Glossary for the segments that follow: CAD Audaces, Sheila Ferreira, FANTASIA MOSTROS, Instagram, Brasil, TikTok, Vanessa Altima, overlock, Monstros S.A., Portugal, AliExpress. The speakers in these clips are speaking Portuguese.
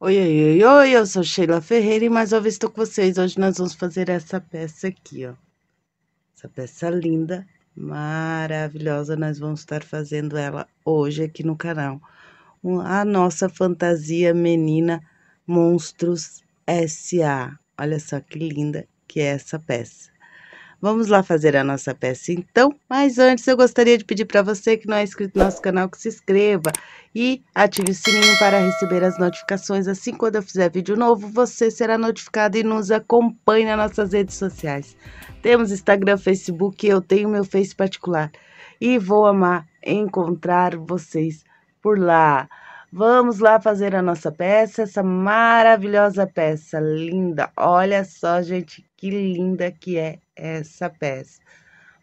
Oi, eu sou Sheila Ferreira e mais uma vez estou com vocês. Hoje nós vamos fazer essa peça aqui, ó. Essa peça linda, maravilhosa, nós vamos estar fazendo ela hoje aqui no canal. A nossa fantasia menina Monstros S.A. Olha só que linda que é essa peça. Vamos lá fazer a nossa peça então, mas antes eu gostaria de pedir para você que não é inscrito no nosso canal que se inscreva e ative o sininho para receber as notificações, assim quando eu fizer vídeo novo você será notificado e nos acompanhe nas nossas redes sociais. Temos Instagram, Facebook, eu tenho meu Face particular e vou amar encontrar vocês por lá. Vamos lá fazer a nossa peça, essa maravilhosa peça linda. Olha só, gente, que linda que é essa peça.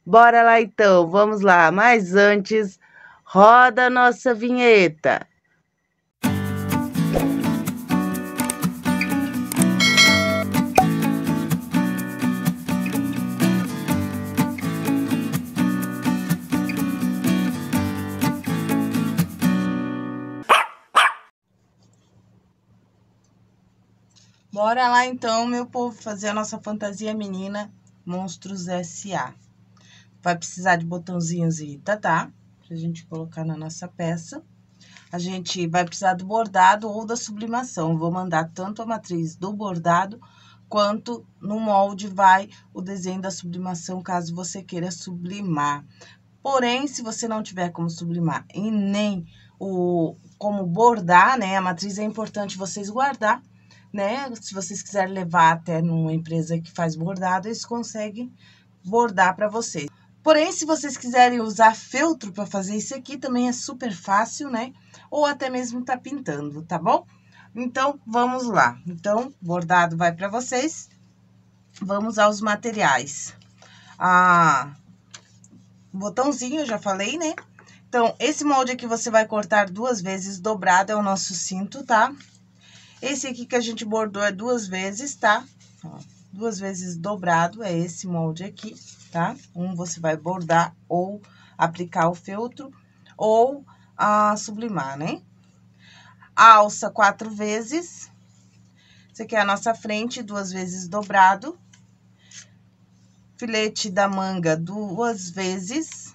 Bora lá então, vamos lá. Mas antes, roda a nossa vinheta. Bora lá então, meu povo, fazer a nossa fantasia menina Monstros S.A. Vai precisar de botãozinhos e tatá pra gente colocar na nossa peça. A gente vai precisar do bordado ou da sublimação. Vou mandar tanto a matriz do bordado quanto no molde vai o desenho da sublimação, caso você queira sublimar. Porém, se você não tiver como sublimar e nem como bordar, né, a matriz é importante vocês guardar, né? Se vocês quiserem levar até numa empresa que faz bordado, eles conseguem bordar para vocês. Porém, se vocês quiserem usar feltro para fazer isso aqui, também é super fácil, né? Ou até mesmo tá pintando, tá bom? Então, vamos lá. Então, bordado vai para vocês. Vamos aos materiais. Botãozinho, eu já falei, né? Então, esse molde aqui você vai cortar duas vezes, dobrado é o nosso cinto, tá? Esse aqui que a gente bordou é duas vezes, tá? Ó, duas vezes dobrado, é esse molde aqui, tá? Um você vai bordar ou aplicar o feltro ou sublimar, né? Alça 4 vezes. Esse aqui é a nossa frente, duas vezes dobrado. Filete da manga duas vezes.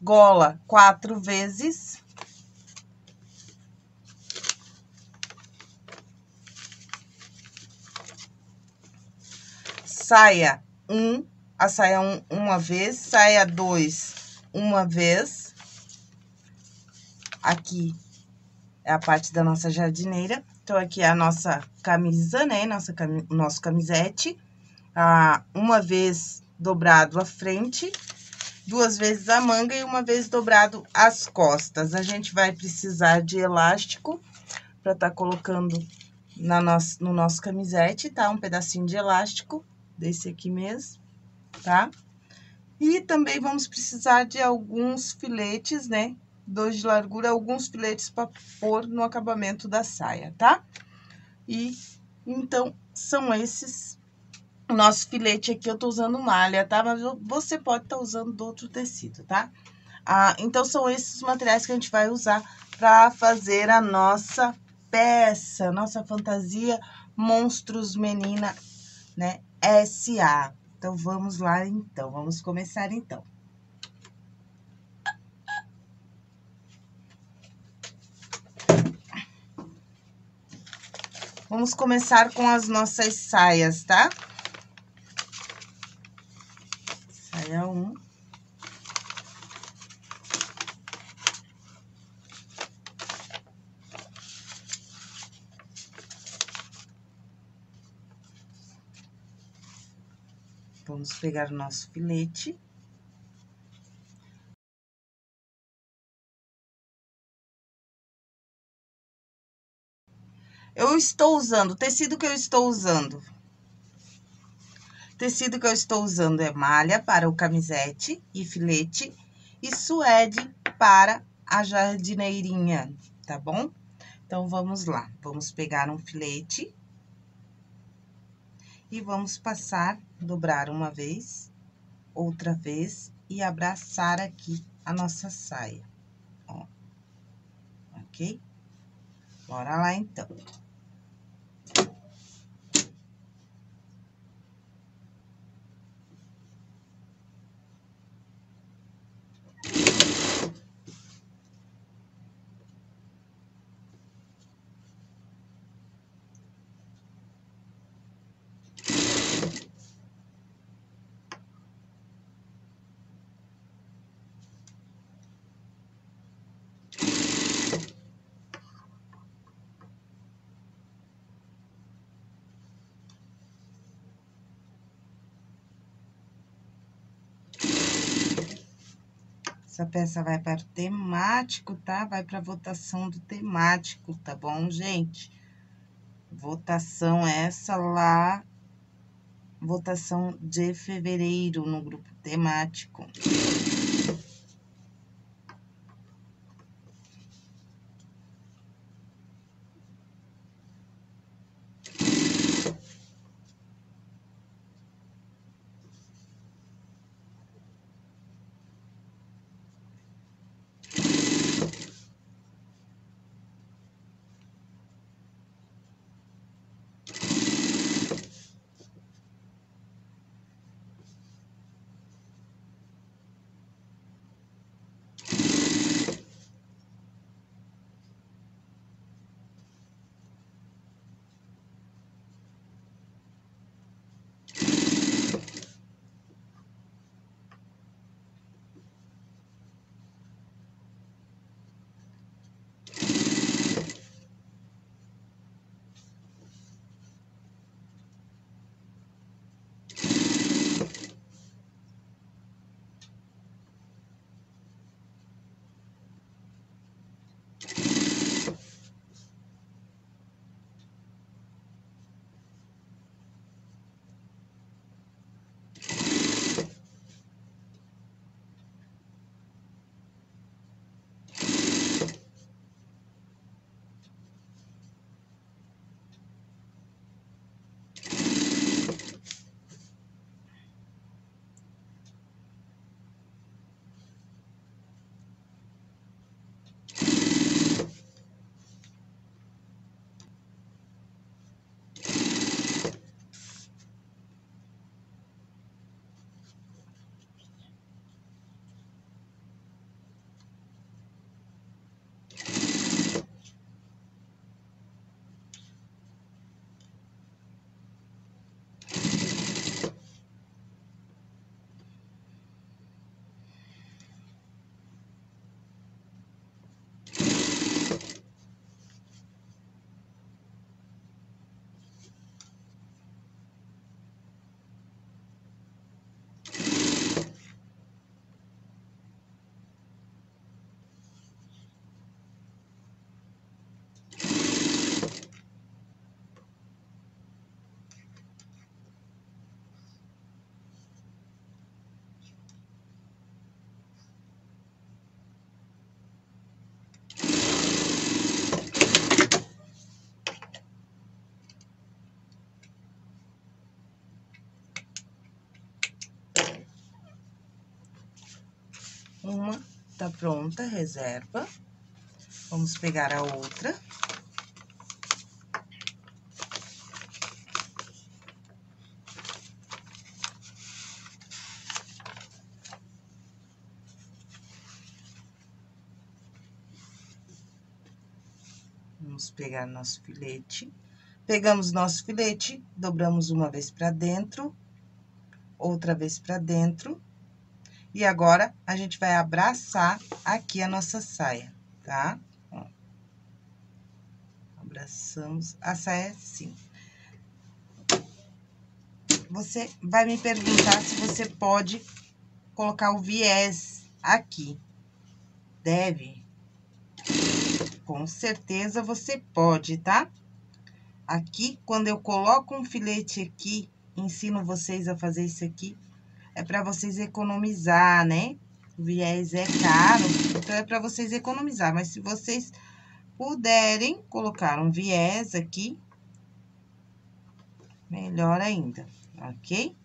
Gola 4 vezes. Saia 1, a saia 1 uma vez, saia 2 uma vez. Aqui é a parte da nossa jardineira. Então, aqui é a nossa camisa, né? Nosso camisete. Uma vez dobrado a frente, duas vezes a manga e uma vez dobrado as costas. A gente vai precisar de elástico para estar colocando no nosso camisete, tá? Um pedacinho de elástico. Desse aqui mesmo, tá? E também vamos precisar de alguns filetes, né? 2 de largura, alguns filetes para pôr no acabamento da saia, tá? E, então, são esses. O nosso filete aqui eu tô usando malha, tá? Mas você pode estar usando outro tecido, tá? Então, são esses materiais que a gente vai usar para fazer a nossa peça, nossa fantasia Monstros Menina, né? S.A. Então, vamos lá, então. Vamos começar, então. Vamos começar com as nossas saias, tá? Saia 1. Vamos pegar o nosso filete. Eu estou usando, o tecido que eu estou usando. O tecido que eu estou usando é malha para o camisete e filete e suede para a jardineirinha, tá bom? Então, vamos lá. Vamos pegar um filete. E vamos passar, dobrar uma vez, outra vez e abraçar aqui a nossa saia, ó, ok? Bora lá, então. Essa peça vai para o temático, tá? Vai para a votação do temático, tá bom, gente? Votação essa lá, votação de fevereiro no grupo temático. Uma tá pronta, reserva. Vamos pegar a outra. Vamos pegar nosso filete. Pegamos nosso filete, dobramos uma vez pra dentro, outra vez pra dentro. E agora, a gente vai abraçar aqui a nossa saia, tá? Ó. Abraçamos a saia assim. Você vai me perguntar se você pode colocar o viés aqui. Deve? Com certeza você pode, tá? Aqui, quando eu coloco um filete aqui, ensino vocês a fazer isso aqui. É para vocês economizar, né? O viés é caro, então é para vocês economizar. Mas se vocês puderem colocar um viés aqui, melhor ainda, ok?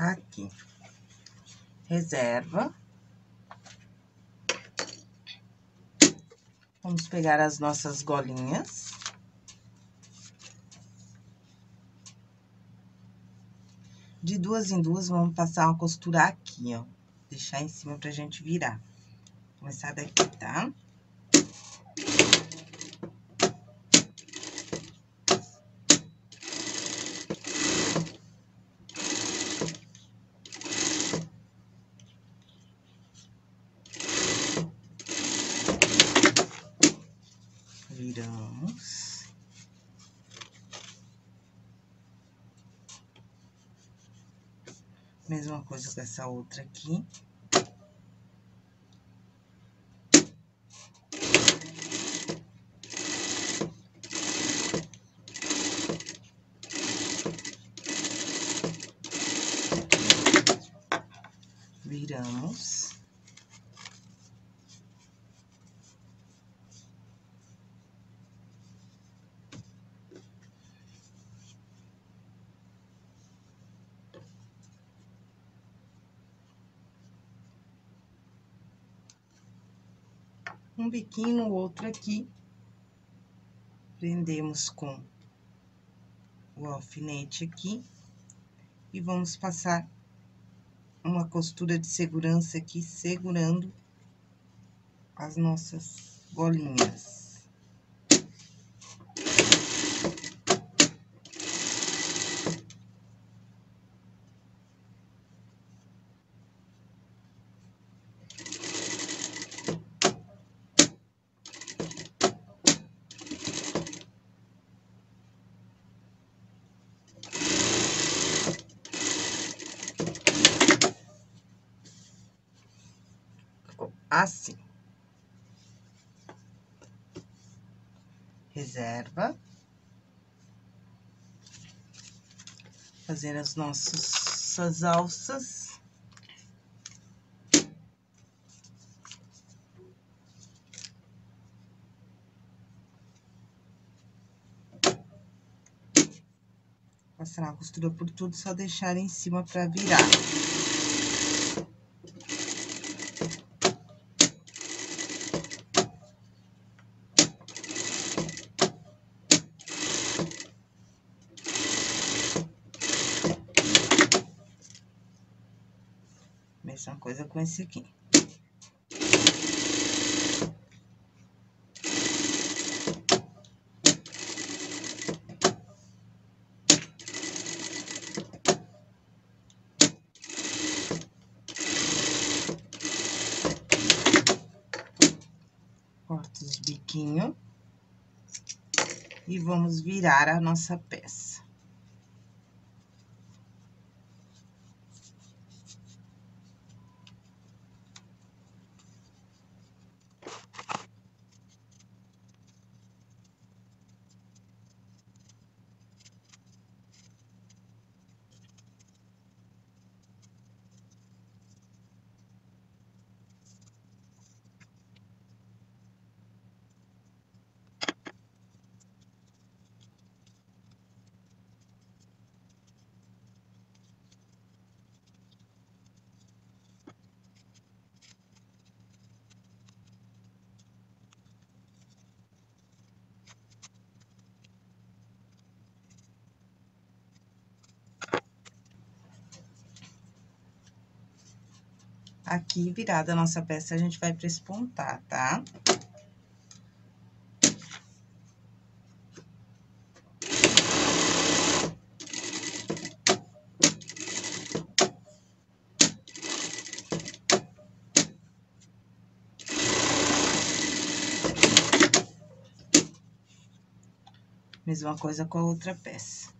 Aqui, reserva. Vamos pegar as nossas golinhas. De duas em duas, vamos passar uma costura aqui, ó. Deixar em cima pra gente virar. Começar daqui, tá? Mesma coisa com essa outra aqui. Viramos. Um biquinho, o outro aqui, prendemos com o alfinete aqui e vamos passar uma costura de segurança aqui, segurando as nossas bolinhas. Assim, reserva, fazer as nossas alças, passar a costura por tudo, só deixar em cima para virar. Mesma coisa com esse aqui. Corta os biquinhos e vamos virar a nossa peça. aqui virada a nossa peça, a gente vai prespontar, tá? Mesma coisa com a outra peça.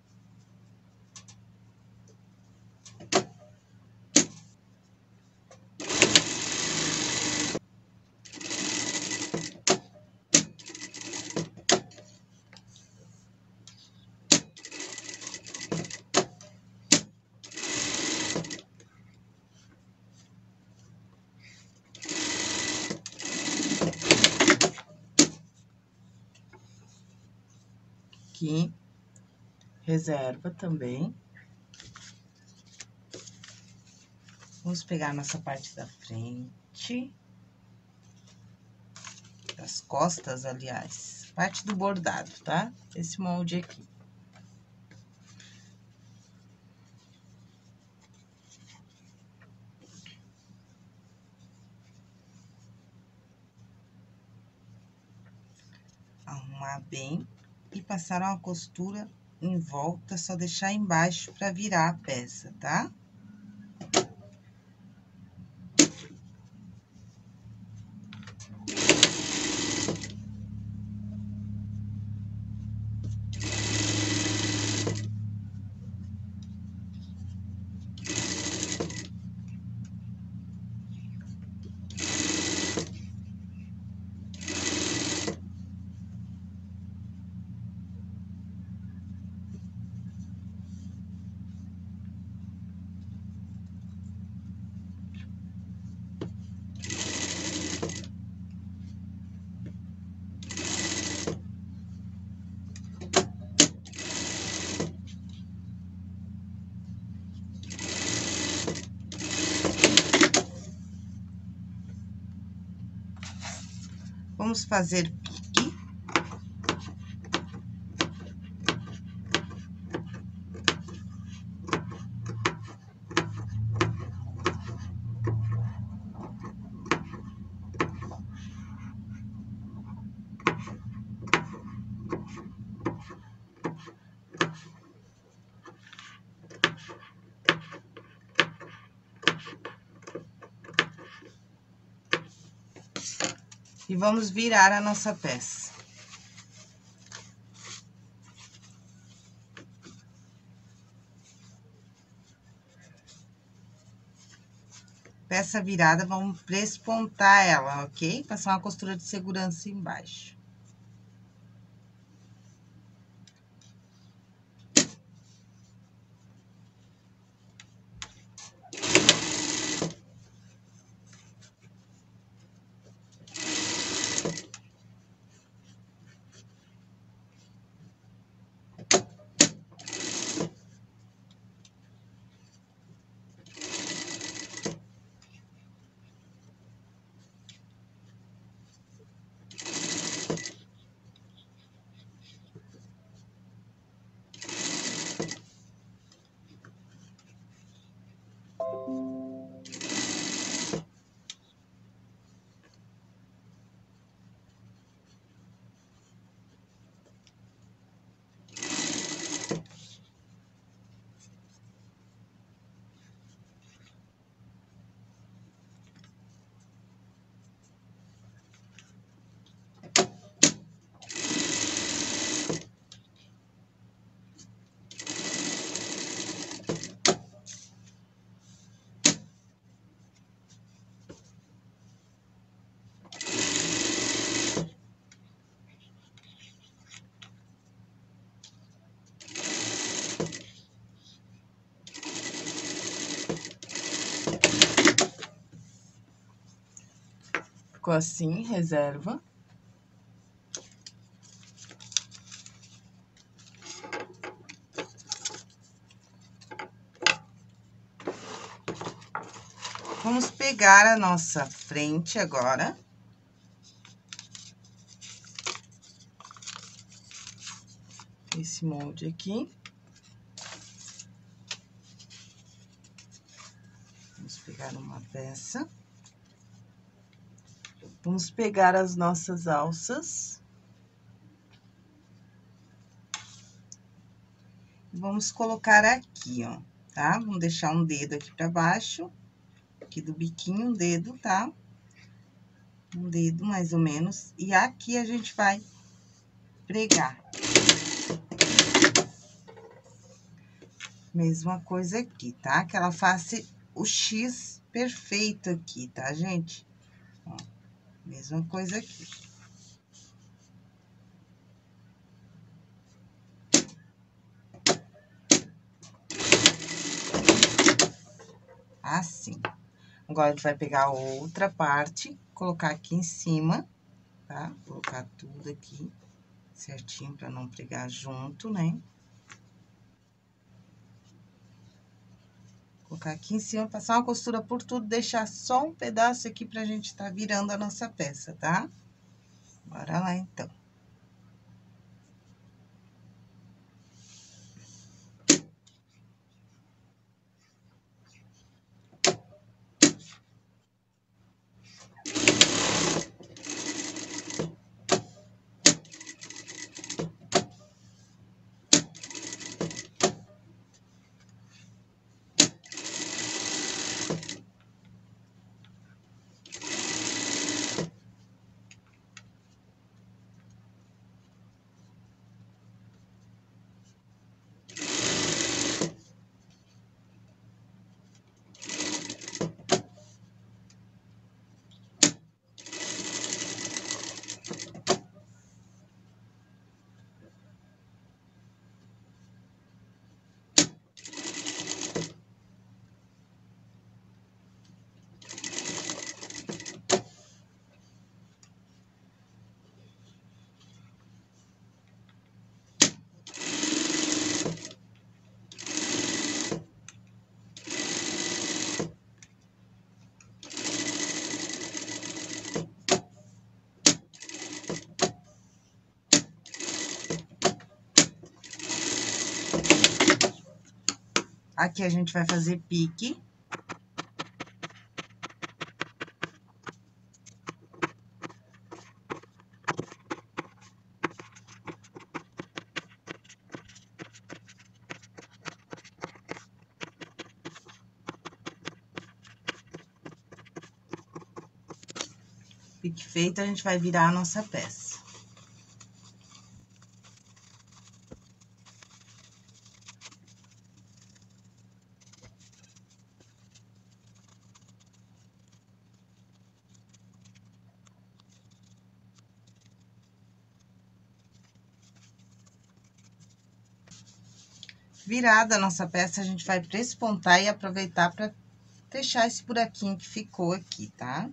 Aqui, reserva também. Vamos pegar a nossa parte da frente, das costas, aliás, parte do bordado, tá? Esse molde aqui. Arrumar bem. E passar uma costura em volta, só deixar embaixo pra virar a peça, tá? Vamos fazer pique. E vamos virar a nossa peça. Peça virada, vamos prespontar ela, ok? Passar uma costura de segurança embaixo. Assim, reserva. Vamos pegar a nossa frente agora. Esse molde aqui. Vamos pegar pegar uma peça. Vamos pegar as nossas alças. Vamos colocar aqui, ó, tá? Vamos deixar um dedo aqui pra baixo, aqui do biquinho, um dedo, tá? Um dedo, mais ou menos. E aqui a gente vai pregar. Mesma coisa aqui, tá? Que ela faça o X perfeito aqui, tá, gente? Ó, mesma coisa aqui. Assim. Agora, a gente vai pegar a outra parte, colocar aqui em cima, tá? Colocar tudo aqui certinho pra não pregar junto, né? Colocar aqui em cima, passar uma costura por tudo, deixar só um pedaço aqui pra gente tá virando a nossa peça, tá? Bora lá, então. Aqui a gente vai fazer pique. Pique feito, a gente vai virar a nossa peça. Virada a nossa peça, a gente vai prespontar e aproveitar para fechar esse buraquinho que ficou aqui, tá?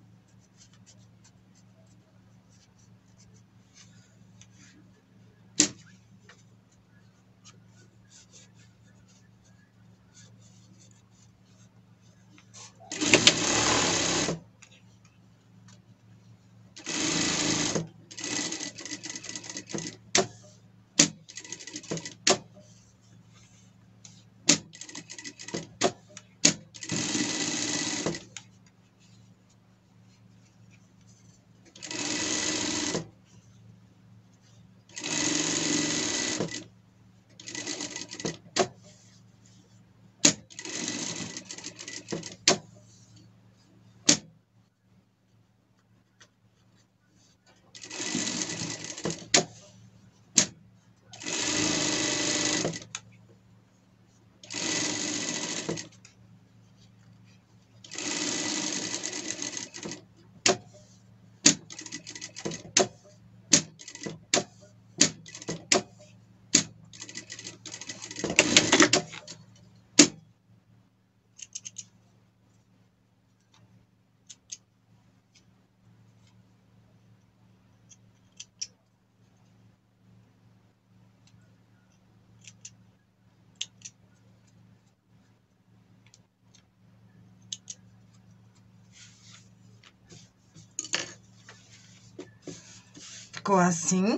Ficou assim,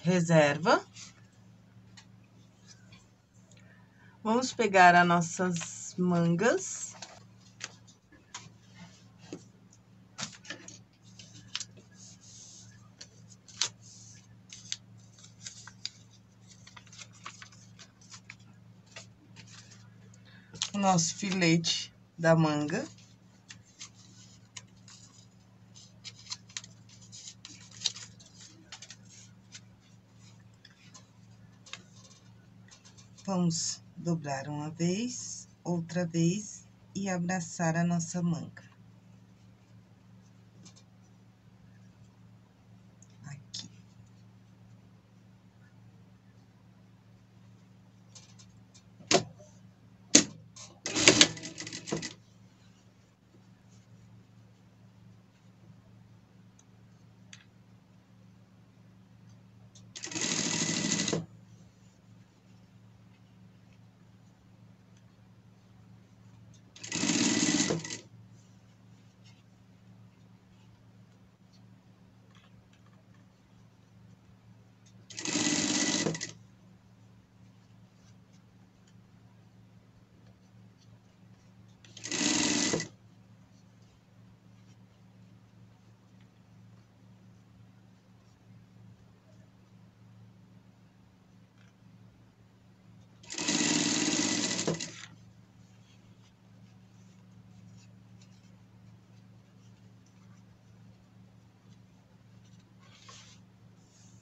reserva. Vamos pegar as nossas mangas. nosso filete da manga. Vamos dobrar uma vez, outra vez e abraçar a nossa manga.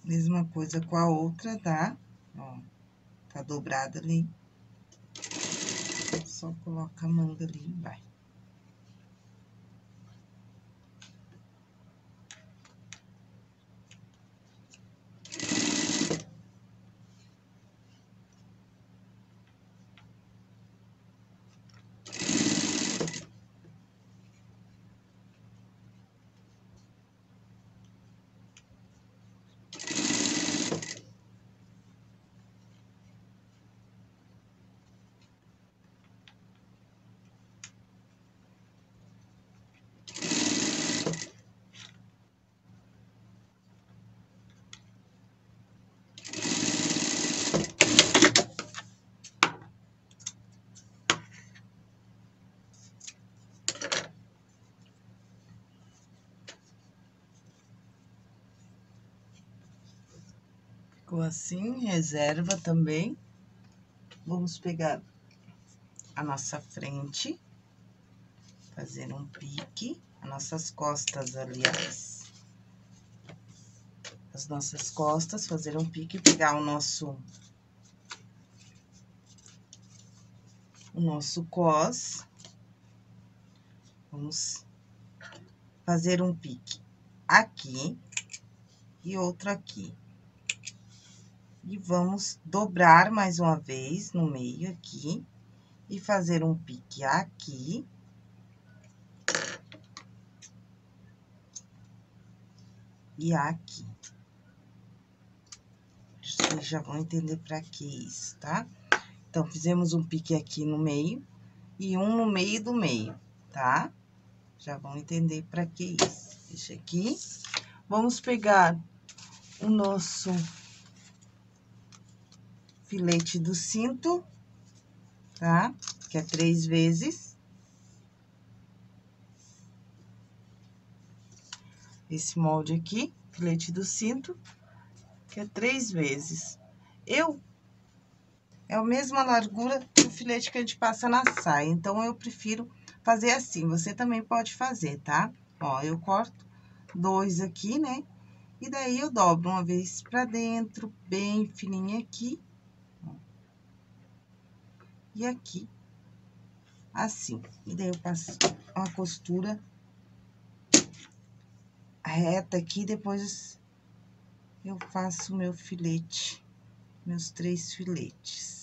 Mesma coisa com a outra, tá? Ó, tá dobrada ali. Só coloca a manga ali e vai. Assim, reserva também. Vamos pegar a nossa frente, fazer um pique, as nossas costas, aliás. As nossas costas, fazer um pique, pegar o nosso cós. Vamos fazer um pique aqui e outro aqui. E vamos dobrar mais uma vez no meio aqui, e fazer um pique aqui. E aqui. Vocês já vão entender pra que isso, tá? Então, fizemos um pique aqui no meio, e um no meio do meio, tá? Já vão entender pra que isso. Deixa aqui. Vamos pegar o nosso filete do cinto, tá? Que é 3 vezes. Esse molde aqui, filete do cinto, que é 3 vezes. É a mesma largura do filete que a gente passa na saia, então eu prefiro fazer assim. Você também pode fazer, tá? Ó, eu corto 2 aqui, né? E daí eu dobro uma vez pra dentro, bem fininha aqui. E aqui, assim. E daí, eu passo uma costura reta aqui, depois eu faço meu filete, meus 3 filetes.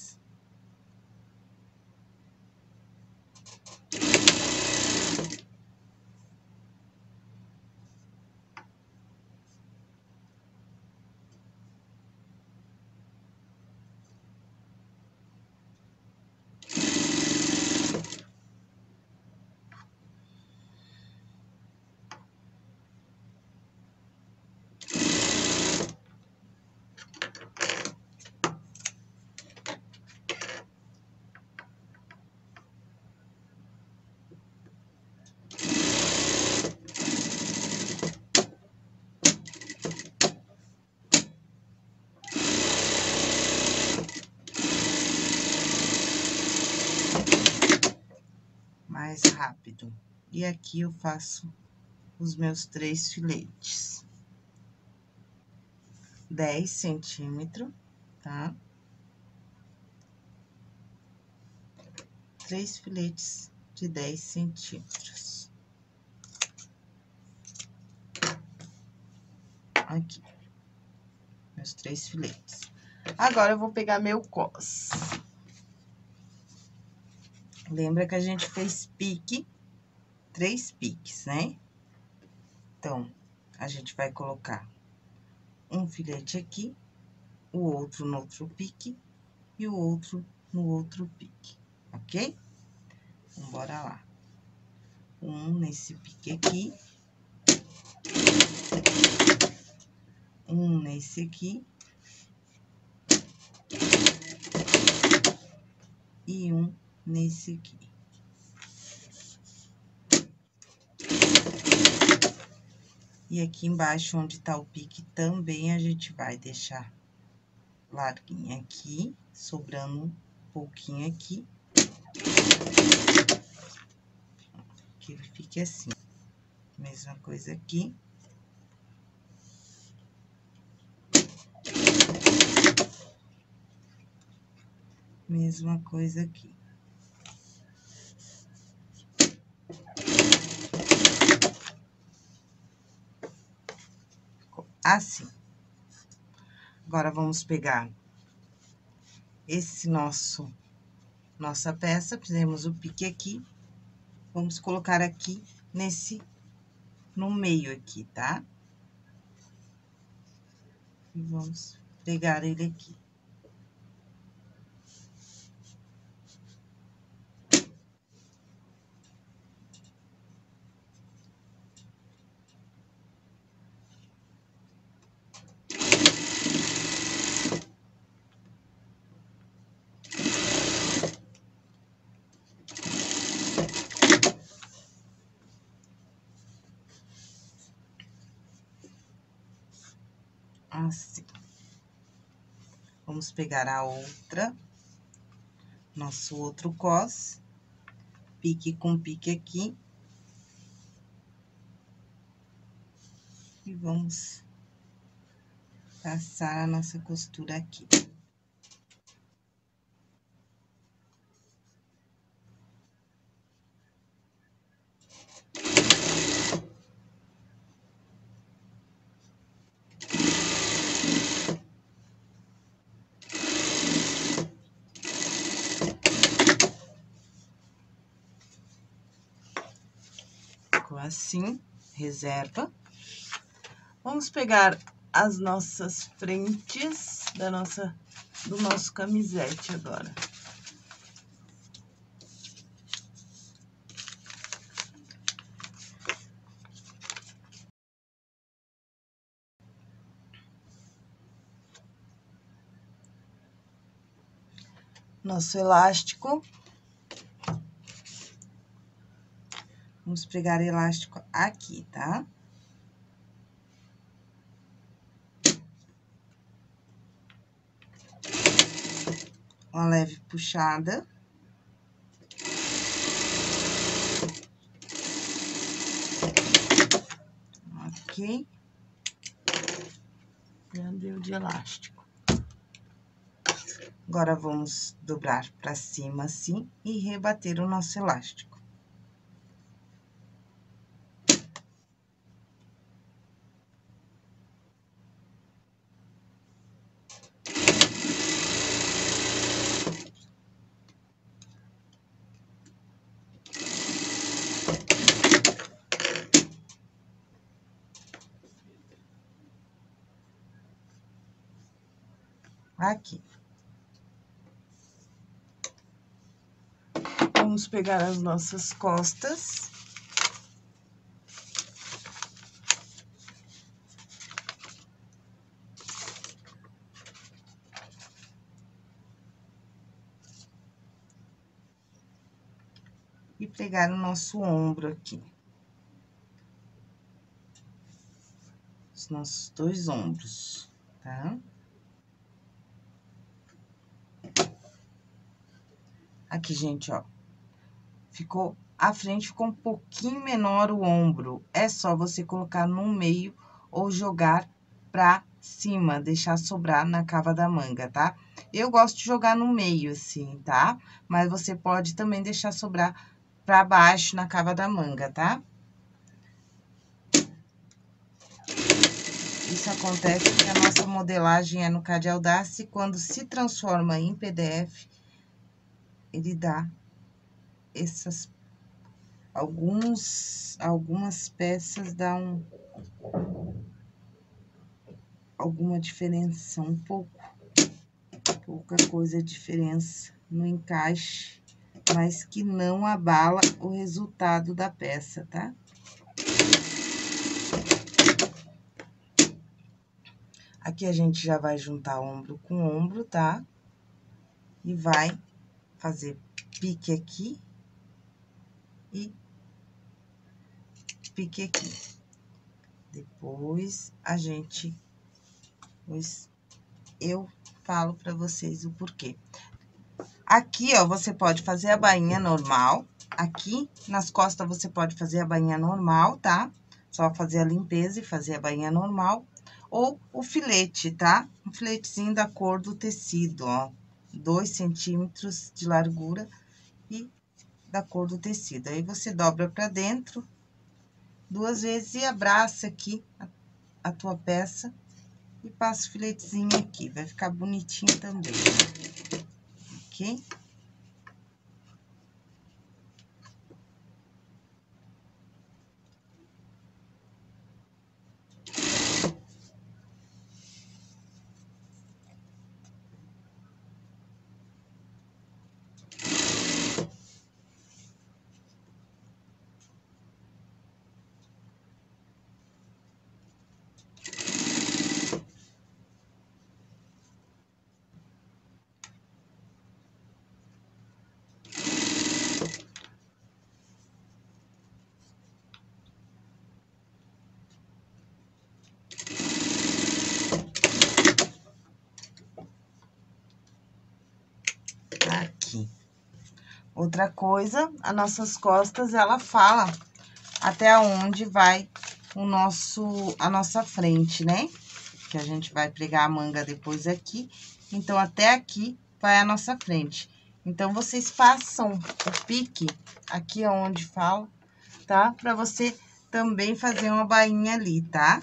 mais rápido. E aqui eu faço os meus 3 filetes. 10 centímetros, tá? 3 filetes de 10 centímetros. Aqui. Meus 3 filetes. Agora, eu vou pegar meu cos. Lembra que a gente fez pique, 3 piques, né? Então, a gente vai colocar um filete aqui, o outro no outro pique e o outro no outro pique, ok? Então, bora lá. Um nesse pique aqui. Um nesse aqui. E um nesse aqui. E aqui embaixo, onde tá o pique, também a gente vai deixar larguinha aqui, sobrando um pouquinho aqui. Que ele fique assim. Mesma coisa aqui. Mesma coisa aqui. Ficou assim. Agora, vamos pegar esse nossa peça, fizemos o pique aqui, vamos colocar aqui no meio aqui, tá? E vamos pegar ele aqui. Assim. Vamos pegar a outra, nosso outro cos, pique com pique aqui. E vamos passar a nossa costura aqui. Assim, reserva. Vamos pegar as nossas frentes do nosso camisete agora. Nosso elástico. Vamos pegar elástico aqui, tá? Uma leve puxada. Ok. Já deu de elástico. Agora, vamos dobrar pra cima assim e rebater o nosso elástico. Aqui. Vamos pegar as nossas costas. E pegar o nosso ombro aqui. Os nossos 2 ombros, tá? Aqui, gente, ó, ficou a frente ficou um pouquinho menor o ombro. É só você colocar no meio ou jogar pra cima, deixar sobrar na cava da manga, tá? Eu gosto de jogar no meio, assim, tá? Mas você pode também deixar sobrar pra baixo na cava da manga, tá? Isso acontece porque a nossa modelagem é no CAD Audaces, e quando se transforma em PDF, ele dá essas... Algumas peças dão alguma diferença, um pouco. Pouca coisa diferença no encaixe, mas que não abala o resultado da peça, tá? Aqui a gente já vai juntar ombro com ombro, tá? E vai fazer pique aqui e pique aqui. Depois a gente... eu falo pra vocês o porquê. Aqui, ó, você pode fazer a bainha normal. Aqui, nas costas, você pode fazer a bainha normal, tá? Só fazer a limpeza e fazer a bainha normal. Ou o filete, tá? Um filetezinho da cor do tecido, ó. 2 centímetros de largura e da cor do tecido. Aí, você dobra pra dentro 2 vezes e abraça aqui a tua peça e passa o filetezinho aqui. Vai ficar bonitinho também, ok? Outra coisa, as nossas costas, ela fala até onde vai a nossa frente, né? Que a gente vai pregar a manga depois aqui. Então, até aqui vai a nossa frente. Então, vocês passam o pique aqui onde fala, tá? Pra você também fazer uma bainha ali, tá?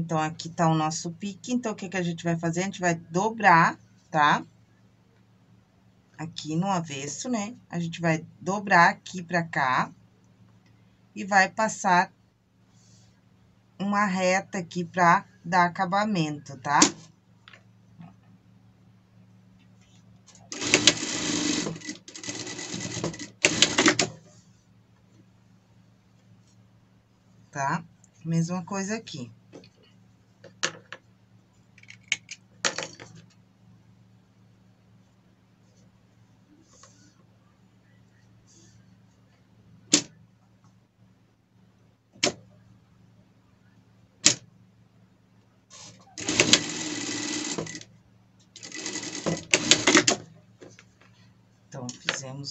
Então, aqui tá o nosso pique. Então, o que que a gente vai fazer? A gente vai dobrar, tá? Aqui no avesso, né? A gente vai dobrar aqui pra cá. E vai passar uma reta aqui pra dar acabamento, tá? Tá? Mesma coisa aqui.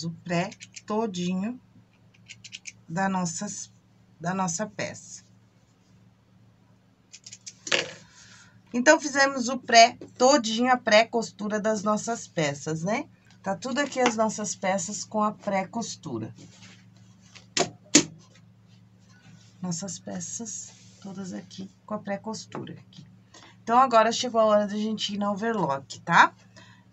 O pré todinho da nossa peça. Então, fizemos o pré todinho, a pré-costura das nossas peças, né? Tá tudo aqui as nossas peças com a pré-costura. Nossas peças todas aqui com a pré-costura aqui. Então, agora chegou a hora da gente ir na overlock, tá?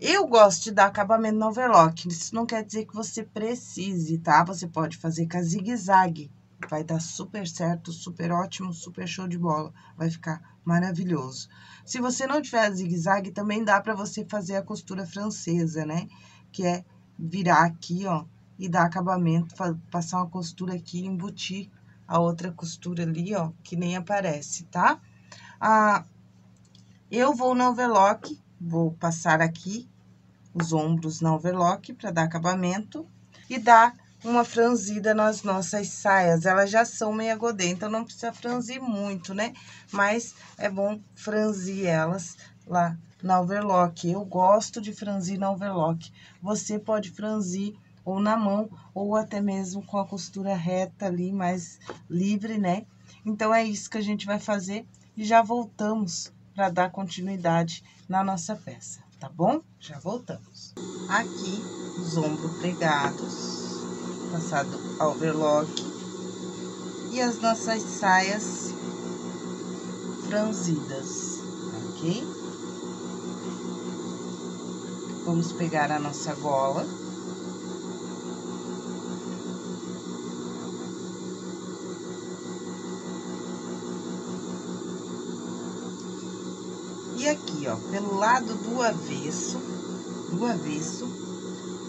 Eu gosto de dar acabamento no overlock, isso não quer dizer que você precise, tá? Você pode fazer com a zigue-zague, vai dar super certo, super ótimo, super show de bola, vai ficar maravilhoso. Se você não tiver a zigue-zague, também dá pra você fazer a costura francesa, né? Que é virar aqui, ó, e dar acabamento, passar uma costura aqui e embutir a outra costura ali, ó, que nem aparece, tá? Eu vou no overlock. Vou passar aqui os ombros na overlock para dar acabamento. e dá uma franzida nas nossas saias. Elas já são meia godê, então não precisa franzir muito, né? Mas é bom franzir elas lá na overlock. Eu gosto de franzir na overlock. Você pode franzir ou na mão, ou até mesmo com a costura reta ali, mais livre, né? Então, é isso que a gente vai fazer e já voltamos para dar continuidade na nossa peça, tá bom? Já voltamos. Aqui, os ombros pregados, passado ao overlock, e as nossas saias franzidas, ok? Vamos pegar a nossa gola. E aqui, ó, pelo lado do avesso,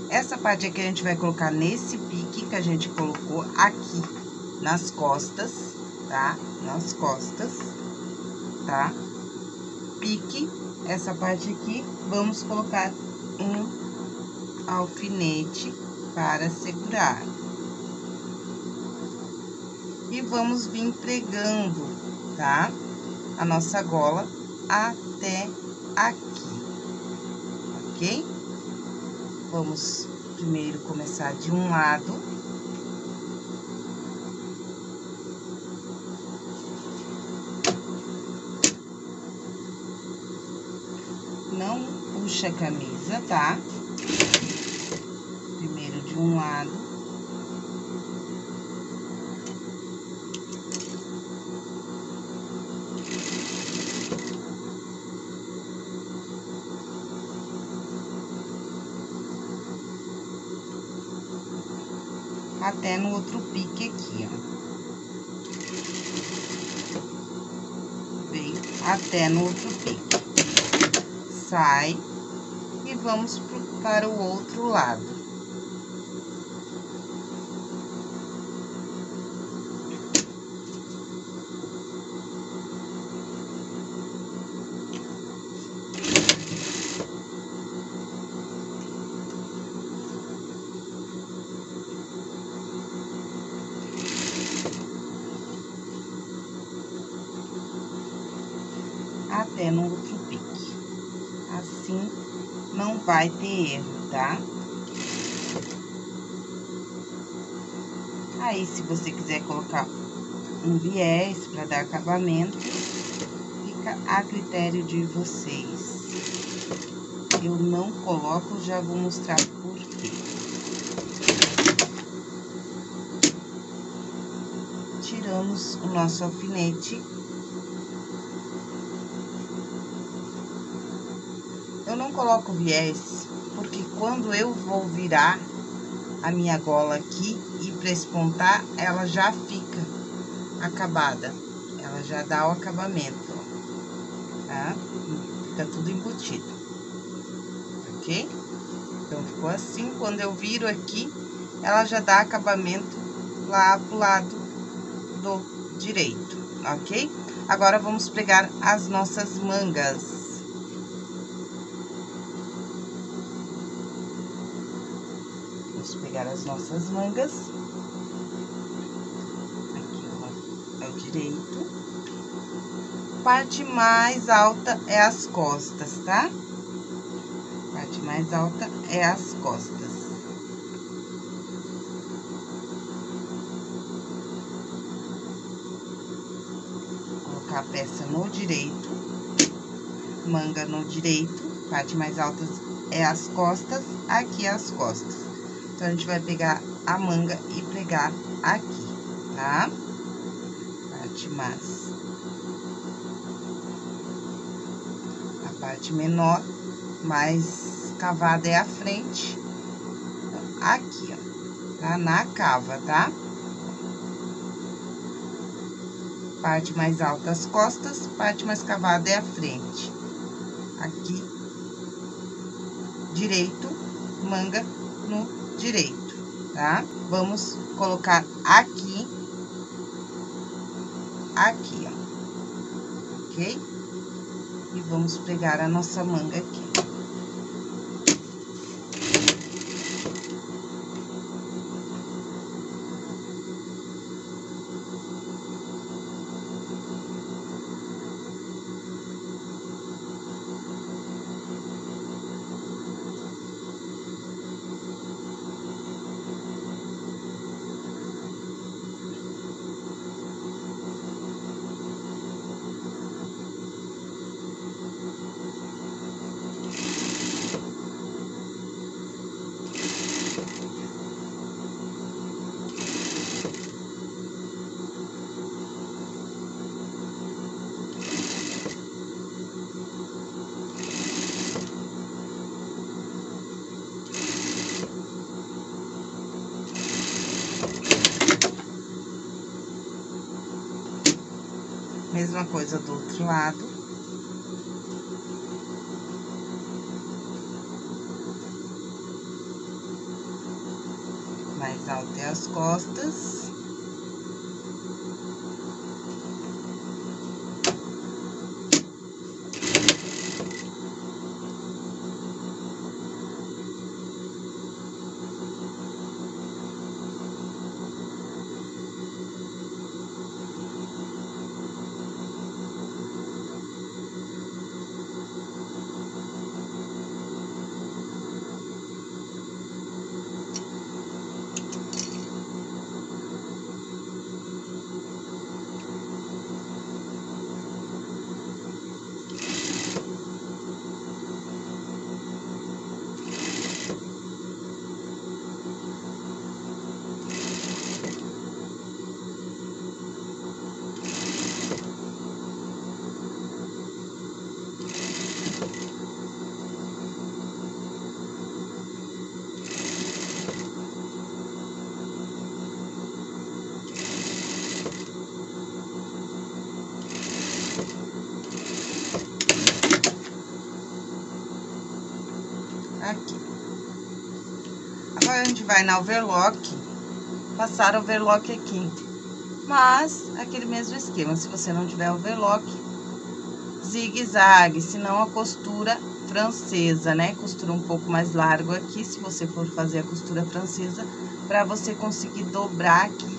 essa parte aqui a gente vai colocar nesse pique que a gente colocou aqui nas costas, tá? Nas costas, tá? Pique, essa parte aqui, vamos colocar um alfinete para segurar. E vamos vir pregando, tá? A nossa gola até aqui, ok? Vamos primeiro começar de um lado . Não puxa a camisa, tá? Primeiro de um lado até no outro pique aqui, ó. Vem até no outro pique. Sai. E vamos para o outro lado. Até no outro pique. Assim não vai ter erro, tá? Aí, se você quiser colocar um viés para dar acabamento, fica a critério de vocês. Eu não coloco, já vou mostrar por quê. Tiramos o nosso alfinete. Eu não coloco viés, porque quando eu vou virar a minha gola aqui e prespontar, ela já fica acabada. Ela já dá o acabamento, tá? Fica tudo embutido, ok? Então, ficou assim. Quando eu viro aqui, ela já dá acabamento lá pro lado do direito, ok? Agora, vamos pregar as nossas mangas. Pegar as nossas mangas, aqui, ó, é o direito. Parte mais alta é as costas, tá? Parte mais alta é as costas. Vou colocar a peça no direito, manga no direito, parte mais alta é as costas, aqui é as costas. Então, a gente vai pegar a manga e pregar aqui, tá? Parte mais. A parte menor, mais cavada é a frente. Então, aqui, ó, tá? Na cava, tá? Parte mais alta as costas, parte mais cavada é a frente. Aqui, direito, manga no direito, tá? Vamos colocar aqui, aqui, ó, ok? E vamos pregar a nossa manga aqui. Mesma coisa do outro lado. Mais alto até as costas. Agora a gente vai na overlock, passar overlock aqui, mas aquele mesmo esquema, se você não tiver overlock, zigue-zague, senão a costura francesa, né? Costura um pouco mais largo aqui, se você for fazer a costura francesa, para você conseguir dobrar aqui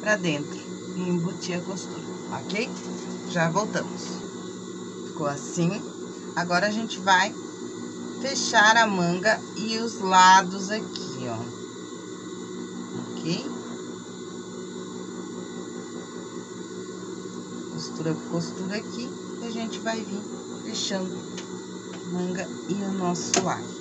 para dentro e embutir a costura, ok? Já voltamos. Ficou assim. Agora a gente vai fechar a manga e os lados aqui, ó, ok? Costura por costura aqui, e a gente vai vir fechando a manga e o nosso lado.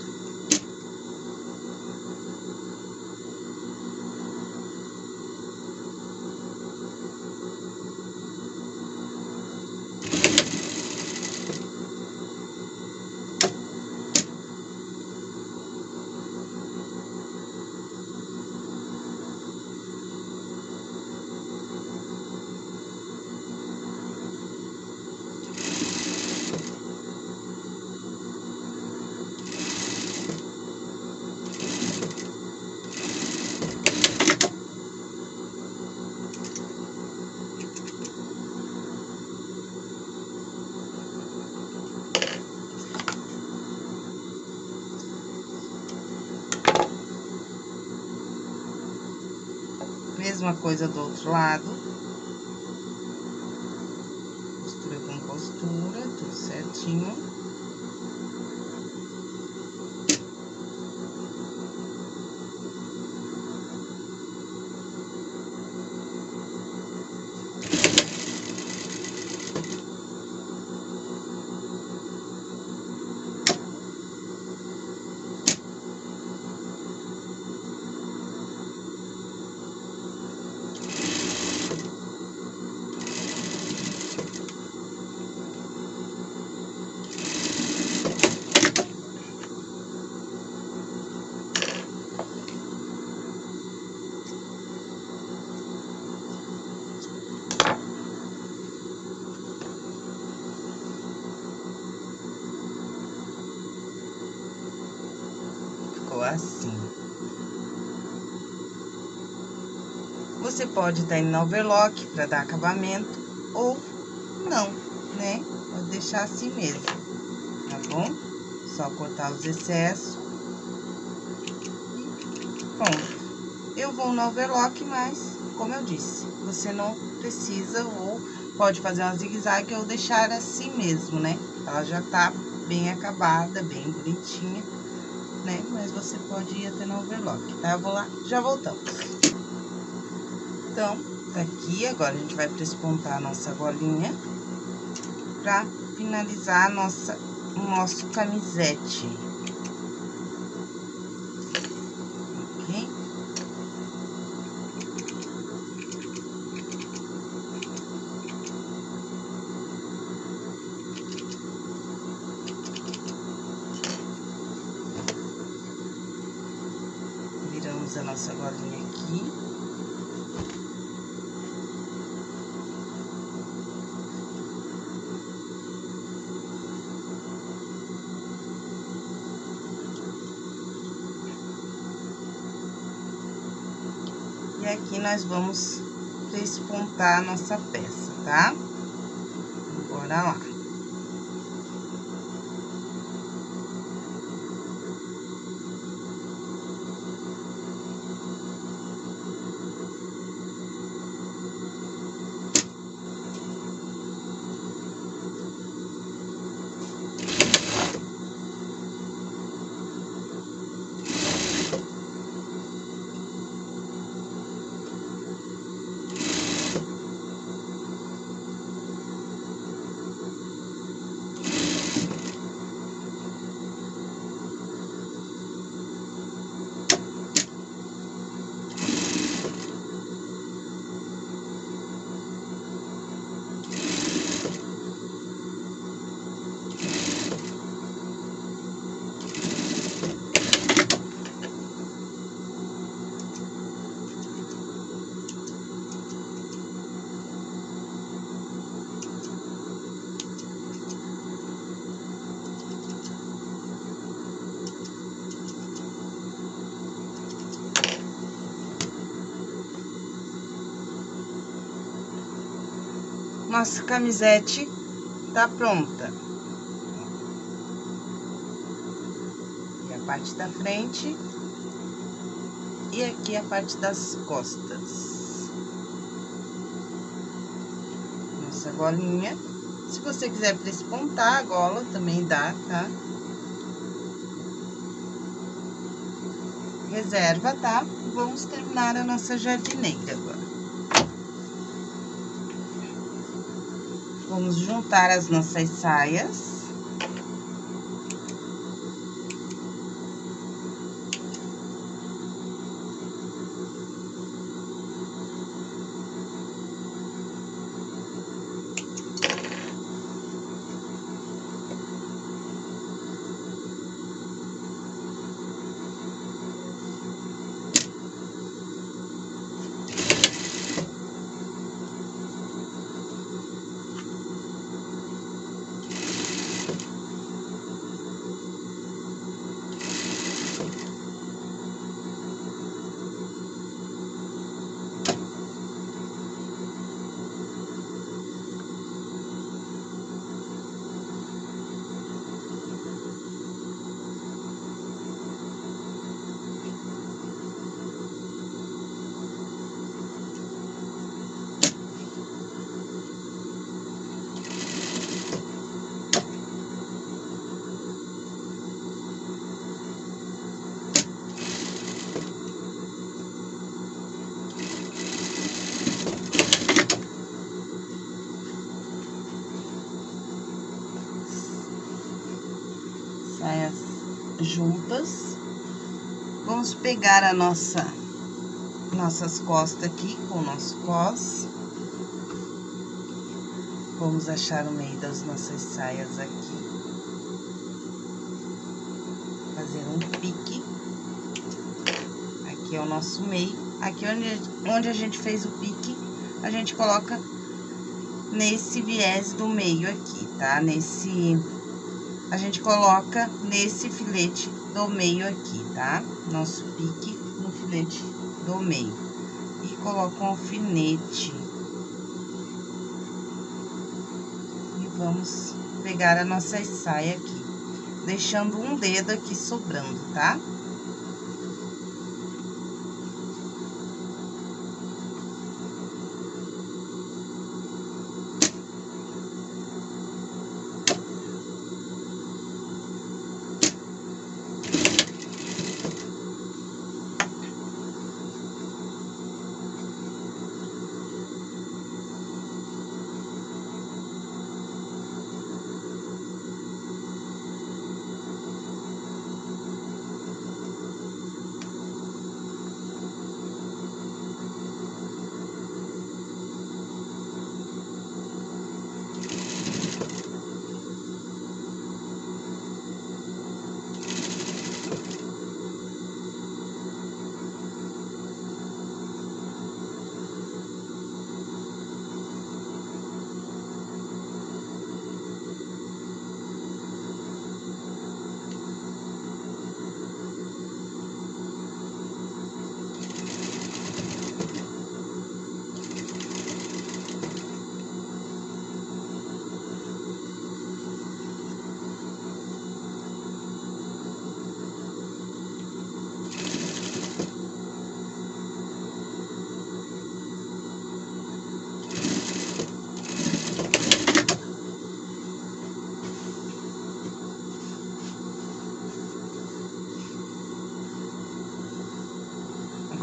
Mesma coisa do outro lado, costura com costura, tudo certinho. Assim. Você pode estar indo na overlock para dar acabamento ou não, né? Pode deixar assim mesmo, tá bom? Só cortar os excessos e pronto. Eu vou na overlock, mas como eu disse, você não precisa ou pode fazer uma zigue-zague ou deixar assim mesmo, né? Ela já tá bem acabada, bem bonitinha, né? Mas você pode ir até no overlock, tá? Eu vou lá, já voltamos. Então, tá aqui, agora a gente vai prespontar a nossa golinha pra finalizar a nossa, o nosso camisete. Ok? A nossa golinha aqui, né, que nós vamos despontar a nossa peça, tá? Bora lá. Nossa camisete tá pronta. Aqui a parte da frente e aqui a parte das costas. Nossa golinha. Se você quiser despontar a gola, também dá, tá? Reserva, tá? Vamos terminar a nossa jardineira agora. Vamos juntar as nossas saias. Juntas, vamos pegar a nossas costas aqui com o nosso cós. Vamos achar o meio das nossas saias aqui, fazer um pique. Aqui é o nosso meio, aqui onde a gente fez o pique, a gente coloca nesse viés do meio aqui, tá? A gente coloca nesse filete do meio aqui, tá? Nosso pique no filete do meio. E coloca um alfinete. E vamos pegar a nossa saia aqui. Deixando um dedo aqui sobrando, tá?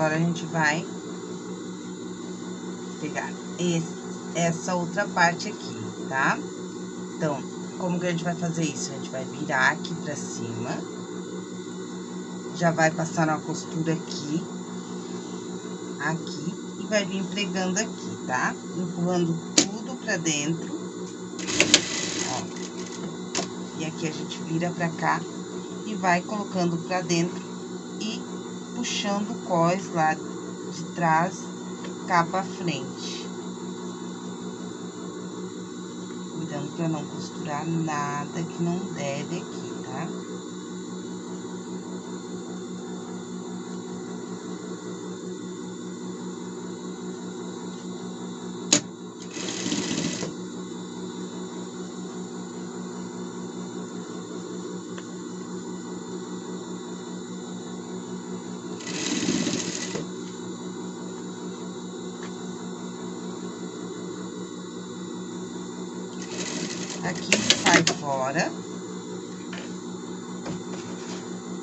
Agora a gente vai pegar essa outra parte aqui, tá? Então, como que a gente vai fazer isso? A gente vai virar aqui pra cima. Já vai passar uma costura aqui. Aqui. E vai vir pregando aqui, tá? Empurrando tudo pra dentro. Ó. E aqui a gente vira pra cá. E vai colocando pra dentro. E puxando o cós lá de trás, cá pra frente. Cuidando pra não costurar nada que não deve aqui, tá?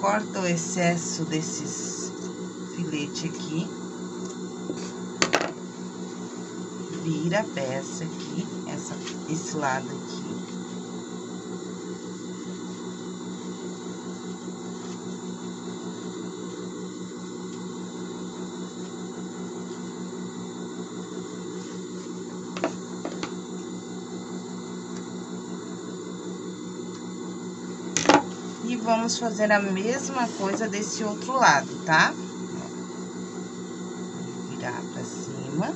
Corta o excesso desses filetes aqui, vira a peça aqui, esse lado aqui, vamos fazer a mesma coisa desse outro lado, tá? Virar pra cima,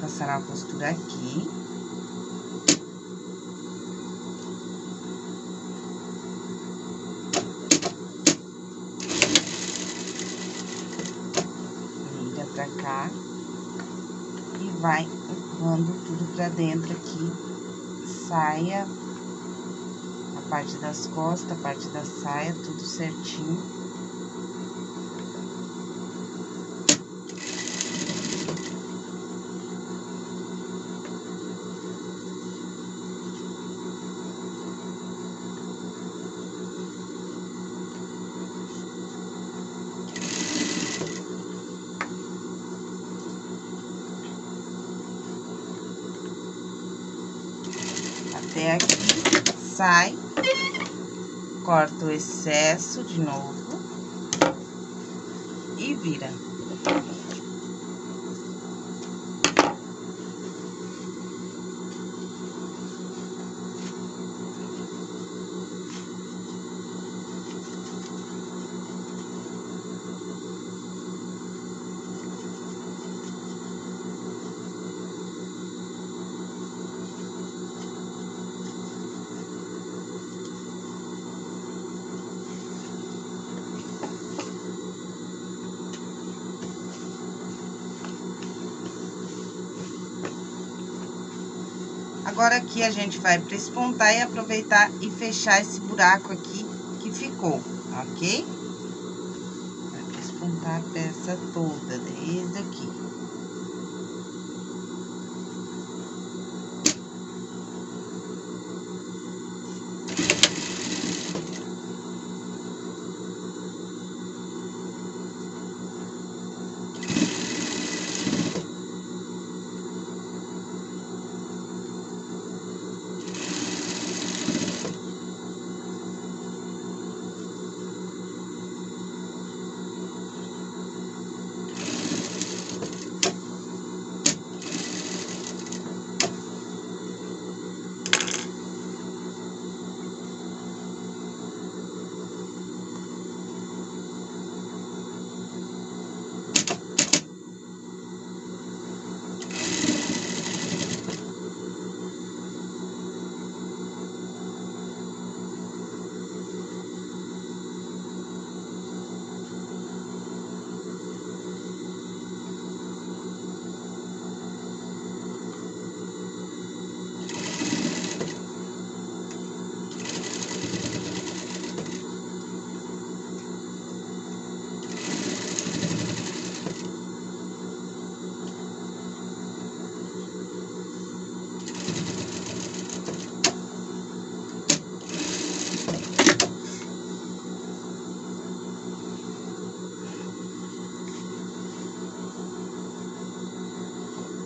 passar uma costura aqui, vira pra cá e vai empurrando tudo pra dentro aqui, saia. Parte das costas, parte da saia, tudo certinho. Até aqui, sai. Corta o excesso de novo e vira. Agora aqui a gente vai para espontar e aproveitar e fechar esse buraco aqui que ficou, ok? Vai pra espontar a peça toda, desde aqui.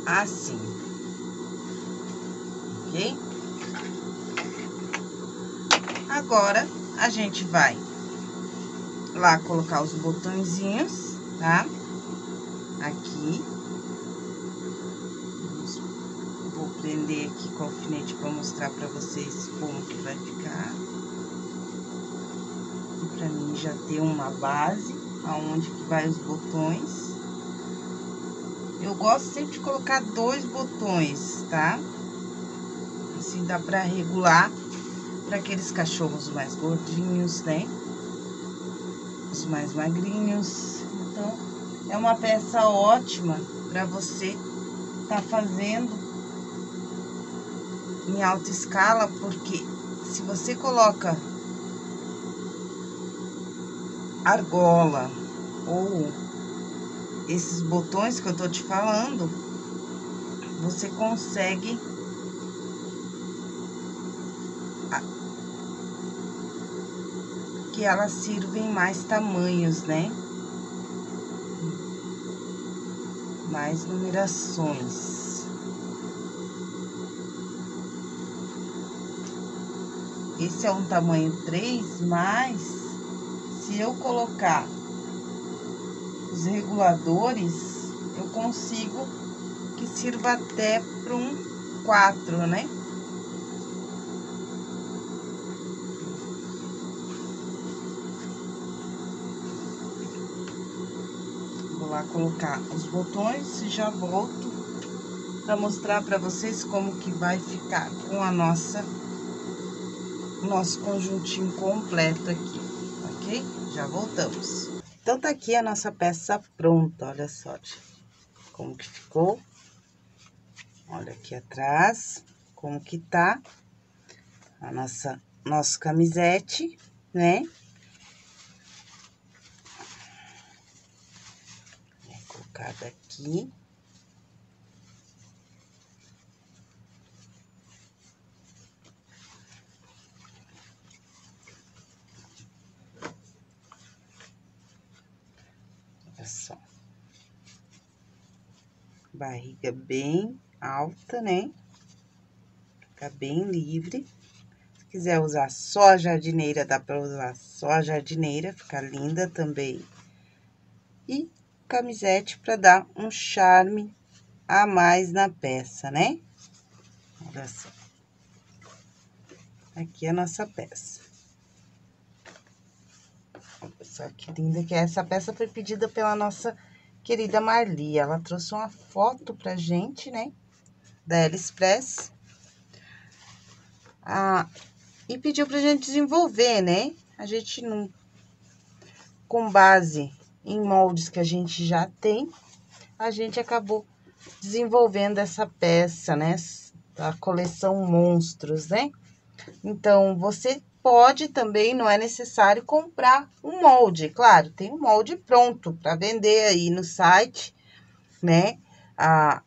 assim, ok? Agora, a gente vai lá colocar os botõezinhos, tá? Aqui. Vou prender aqui com o alfinete para mostrar para vocês como que vai ficar. E para mim já ter uma base aonde que vai os botões. Eu gosto sempre de colocar 2 botões, tá? Assim dá para regular para aqueles cachorros mais gordinhos, né? Os mais magrinhos. Então, é uma peça ótima para você tá fazendo em alta escala, porque se você coloca argola ou esses botões que eu tô te falando, você consegue que elas sirvem mais tamanhos, né? Mais numerações. Esse é um tamanho 3, mas se eu colocar os reguladores, eu consigo que sirva até para um 4, né? Vou lá colocar os botões e já volto para mostrar para vocês como que vai ficar com a nossa, o nosso conjuntinho completo aqui, ok? Já voltamos. Então, tá aqui a nossa peça pronta, olha só, como que ficou. Olha aqui atrás, como que tá a nossa, nosso camisete, né? É colocado aqui. Só barriga bem alta, né? Fica bem livre. Se quiser usar só a jardineira, dá pra usar só a jardineira, fica linda também. E camisete pra dar um charme a mais na peça, né? Olha só. Aqui é a nossa peça. Só que linda que é. Essa peça foi pedida pela nossa querida Marli. Ela trouxe uma foto pra gente, né? Da AliExpress. Ah, e pediu pra gente desenvolver, né? A gente não... Com base em moldes que a gente já tem, a gente acabou desenvolvendo essa peça, né? Da coleção Monstros, né? Então, você... Pode também, não é necessário comprar um molde. Claro, tem um molde pronto para vender aí no site, né? A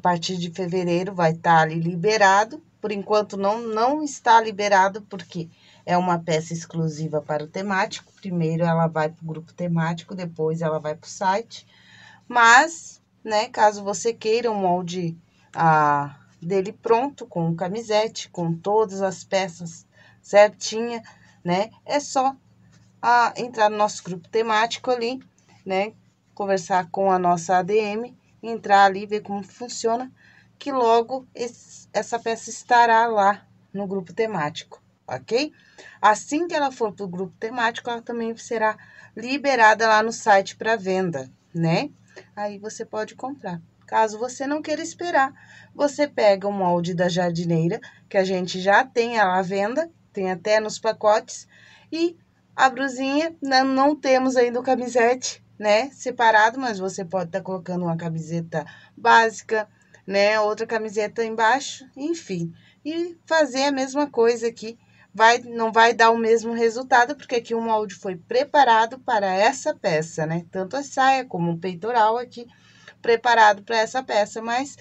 partir de fevereiro vai estar ali liberado. Por enquanto, não está liberado, porque é uma peça exclusiva para o temático. Primeiro ela vai para o grupo temático, depois ela vai para o site. Mas, né, caso você queira um molde dele pronto, com camisete, com todas as peças certinha, né? É só entrar no nosso grupo temático ali, né? Conversar com a nossa ADM, entrar ali, ver como funciona, que logo essa peça estará lá no grupo temático, ok? Assim que ela for para o grupo temático, ela também será liberada lá no site para venda, né? Aí você pode comprar. Caso você não queira esperar, você pega o molde da jardineira, que a gente já tem ela à venda, tem até nos pacotes, e a blusinha, não temos ainda o camisete, né, separado, mas você pode estar colocando uma camiseta básica, né, outra camiseta embaixo, enfim, e fazer a mesma coisa aqui, não vai dar o mesmo resultado, porque aqui o molde foi preparado para essa peça, né, tanto a saia como o peitoral aqui, preparado para essa peça, mas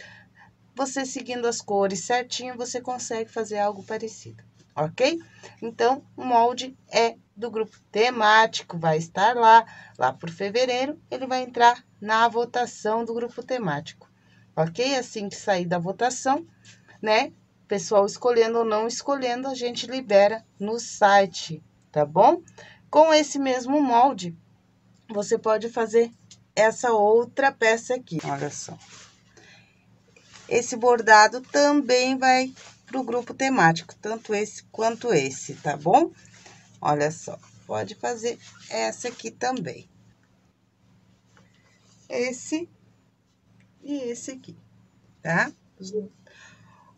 você seguindo as cores certinho, você consegue fazer algo parecido. Ok? Então, o molde é do grupo temático, vai estar lá por fevereiro, ele vai entrar na votação do grupo temático, ok? Assim que sair da votação, né? Pessoal escolhendo ou não escolhendo, a gente libera no site, tá bom? Com esse mesmo molde, você pode fazer essa outra peça aqui, olha só. Esse bordado também vai pro grupo temático, tanto esse quanto esse, tá bom? Olha só, pode fazer essa aqui também. Esse e esse aqui, tá?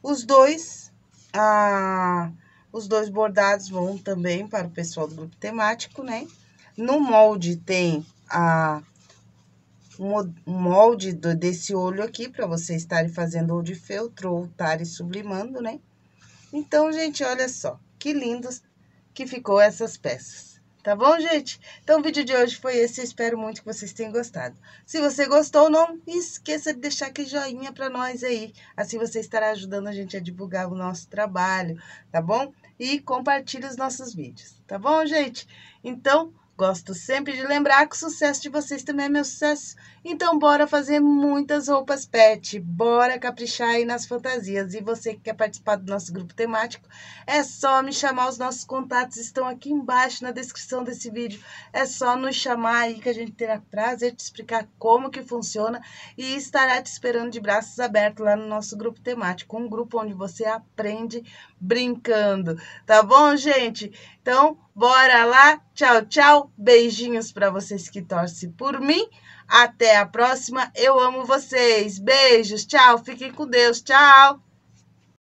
Os dois bordados vão também para o pessoal do grupo temático, né? No molde tem molde desse olho aqui, para você estarem fazendo ou de feltro ou estarem sublimando, né? Então, gente, olha só, que lindos que ficou essas peças, tá bom, gente? Então, o vídeo de hoje foi esse, espero muito que vocês tenham gostado. Se você gostou, não esqueça de deixar aquele joinha para nós aí, assim você estará ajudando a gente a divulgar o nosso trabalho, tá bom? E compartilhe os nossos vídeos, tá bom, gente? Então, gosto sempre de lembrar que o sucesso de vocês também é meu sucesso. Então, bora fazer muitas roupas pet. Bora caprichar aí nas fantasias. E você que quer participar do nosso grupo temático, é só me chamar. Os nossos contatos estão aqui embaixo na descrição desse vídeo. É só nos chamar aí que a gente terá prazer de te explicar como que funciona. E estará te esperando de braços abertos lá no nosso grupo temático. Um grupo onde você aprende brincando. Tá bom, gente? Então, bora lá, tchau, tchau, beijinhos para vocês que torcem por mim, até a próxima, eu amo vocês, beijos, tchau, fiquem com Deus, tchau!